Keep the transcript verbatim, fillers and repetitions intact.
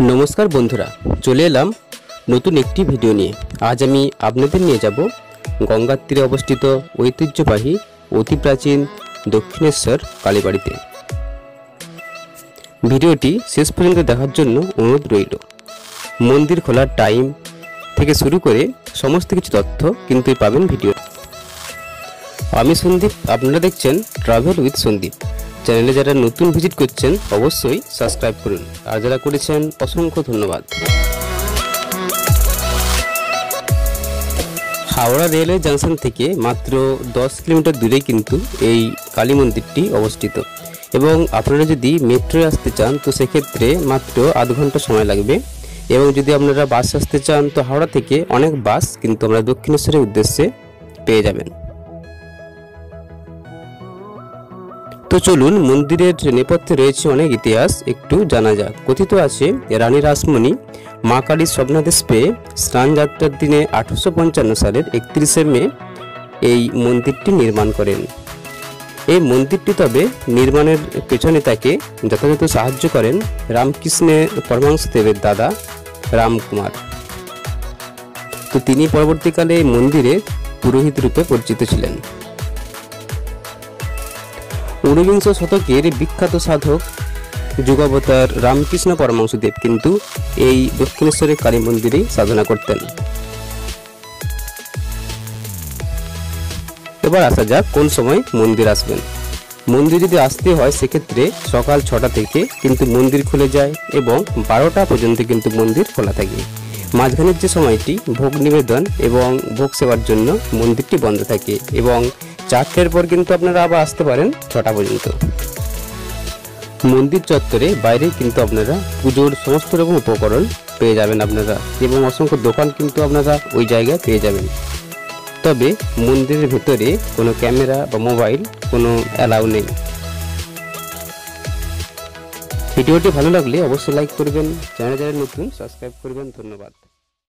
नमस्कार बंधुरा चले एलाम नतून एक भिडियो निये। आज आमी आपनादेर निये जाब गंगार तीरे अवस्थित ऐतिह्यबाही अति प्राचीन दक्षिणेश्वर कालीबाड़ीते। भिडियोटी शेष पर्यन्त देखार जन्य अनुरोध रइल। मंदिर खोलार टाइम थेके शुरू करे समस्त किछु तथ्य किन्तु पाबेन भिडियो। आमी सन्दीप, आपनारा देखछेन ट्राभेल उइथ सन्दीप। चैनले जरा नतून भिजिट करछेन अवश्य सबस्क्राइब करुन और जरा करेछेन असंख्य धन्यवाद। हावड़ा रेलवे जंक्शन थेके मात्र दस किलोमीटर दूरे किन्तु एई काली मंदिरटी अवस्थित एवं आपनारा जदि मेट्रो आसते चान तो सेई क्षेत्रे मात्र आध घंटा समय लागबे एवं जदि आपनारा बास आसते चान तो हावड़ा थेके अनेक बास किन्तु आपनारा दक्षिणेश्वरेर उद्देश्ये पेये जाबेन। तो चलून मंदिर नेपथ्ये रयेछे अनेक इतिहास एकटू जाना जाक। कथित आछे रानी राशमणि मा काली स्वप्नादेश पेये स्नान यात्रार दिने आठारोशो पंचान्न सालेर एकत्रिशे मे एई मंदिरटी निर्माण करेन। एई मंदिरटी तबे निर्माणेर पेछने ताके यथायथ साहाय्य करेन रामकृष्ण परमहंसदेवेर दादा रामकुमार। तो तिनि परवर्तीकाले मंदिरे पुरोहित रूपे परिचित छिलेन। ऊनविंश शतकेर विख्यात साधक जुगावतार रामकृष्ण परमहंसदेव किन्तु एई दक्षिणेश्वर काली मंदिरे साधना करतेन। एबार आसा जाक कोन समय मंदिर आसबेन। मंदिर यदि आसते हय से क्षेत्रे सकाल छटा थेके किन्तु मंदिर खुले जाय एबं बारोटा पर्यन्त किन्तु मंदिर खोला थाके। माझखानेर जे समयटी भोग निवेदन एवं भोग सेवार जन्य मंदिरटी बन्ध थाके एवं चारटेर पर किन्तु आपनारा आबार आसते पारेन छटा पर्यन्त। मंदिर चत्वरे बाइरे किन्तु आपनारा पुजोर समस्त रकम उपकरण पेये जाबेन आपनारा एवं असंख्य दोकान किन्तु आपनारा ओई जायगाय पेये जाबेन। तबे मंदिरेर भितरे कोनो क्यामेरा बा मोबाइल कोनो एलाउ नेই। भिडियोटी भालो लागले अवश्यই लाइक करबेन, চ্যানেলে যারা নতুন সাবস্ক্রাইব করবেন। ধন্যবাদ।